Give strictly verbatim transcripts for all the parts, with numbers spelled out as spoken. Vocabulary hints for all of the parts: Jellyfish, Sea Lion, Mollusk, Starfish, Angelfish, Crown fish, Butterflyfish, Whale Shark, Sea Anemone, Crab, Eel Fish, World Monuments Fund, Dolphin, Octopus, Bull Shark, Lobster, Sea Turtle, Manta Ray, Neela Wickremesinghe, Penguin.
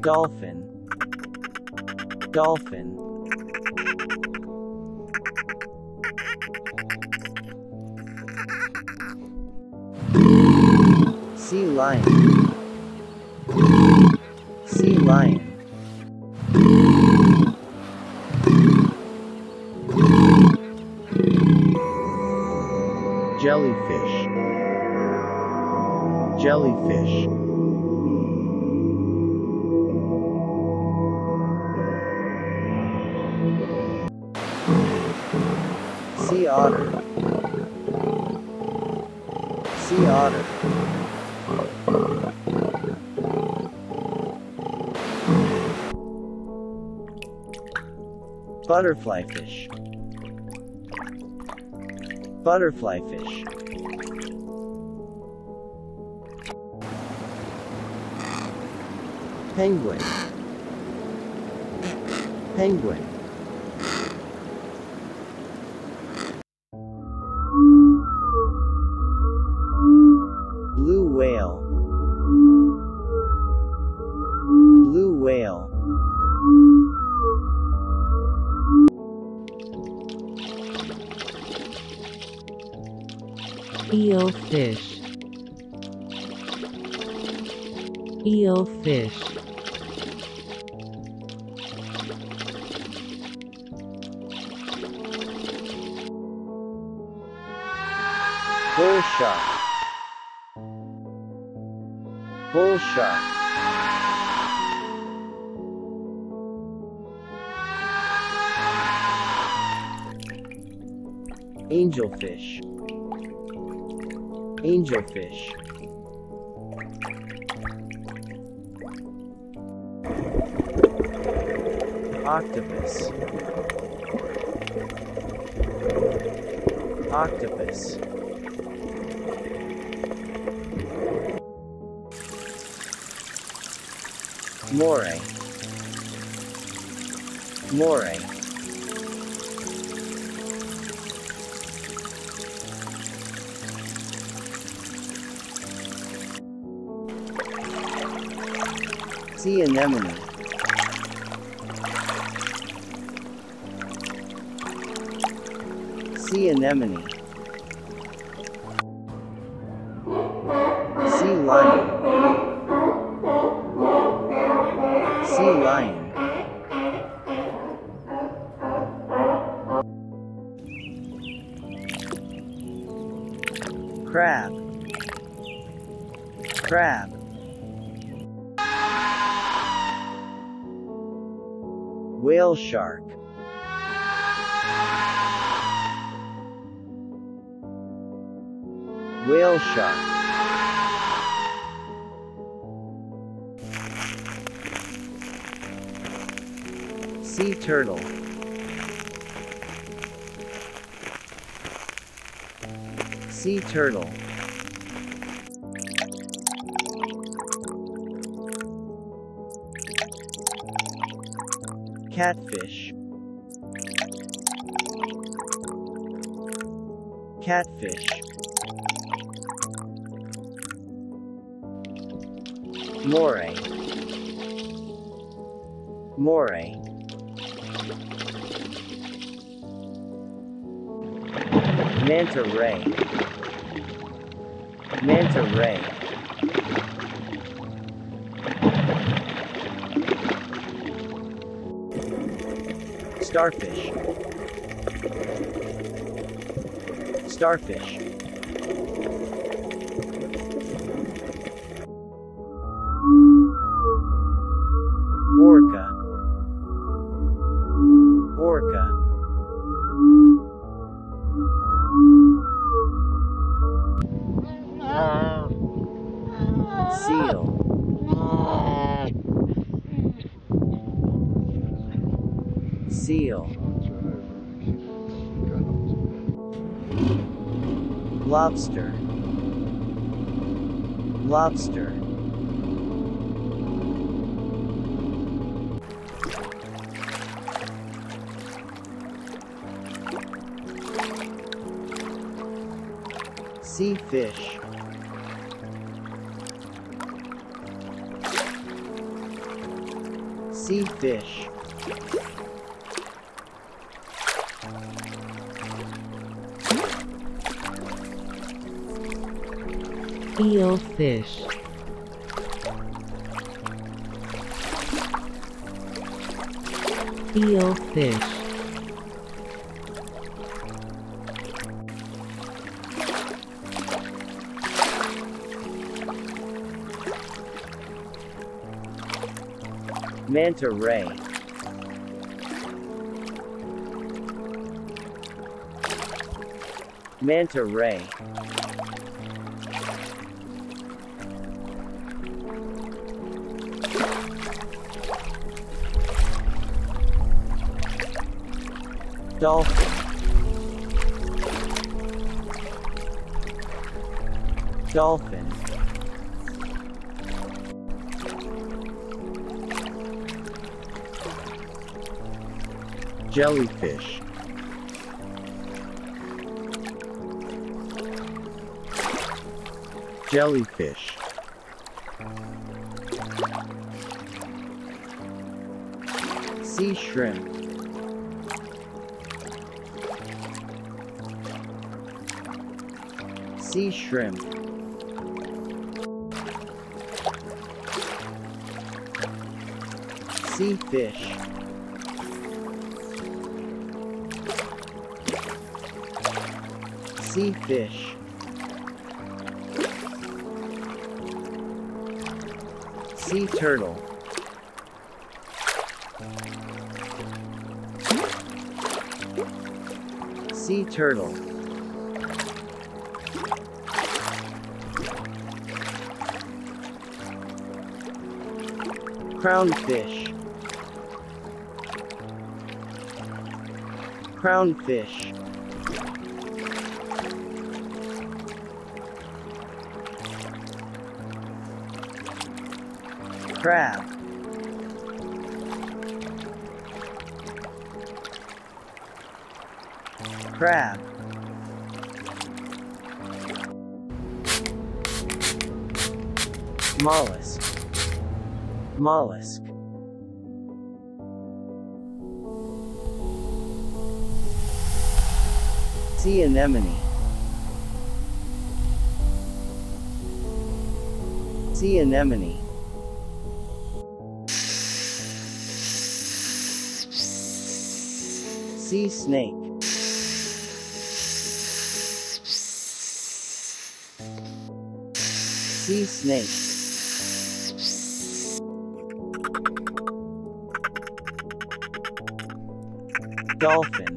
Dolphin, dolphin. Sea lion, sea lion. Jellyfish, jellyfish. Sea otter, sea otter. Butterflyfish, butterflyfish. Penguin, penguin. Eel fish, eel fish. Bull shark, bull shark. Angelfish, angelfish. Octopus, octopus. Moray, moray. Sea anemone, sea anemone. Sea lion, sea lion. Crab, crab. Whale shark, whale shark. Sea turtle, sea turtle. Catfish, catfish. Moray, moray. Manta ray, manta ray. Starfish, starfish. Orca, orca. Seal, seal. Lobster, lobster. Sea fish, sea fish. Eel fish. Eel fish. Manta ray. Manta ray. Dolphin. Dolphin. Jellyfish. Jellyfish. Sea shrimp. Sea shrimp. Sea fish. Sea fish. Sea turtle. Sea turtle. Crown fish. Crown fish. Crab. Crab. Mollusk. Mollusk. Sea anemone. Sea anemone. Sea snake. Sea snake. Dolphin.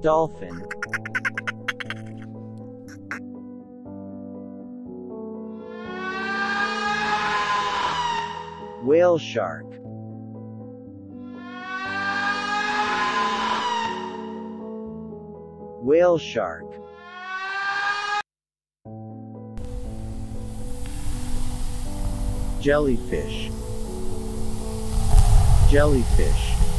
Dolphin. Whale shark. Whale shark. Jellyfish. Jellyfish.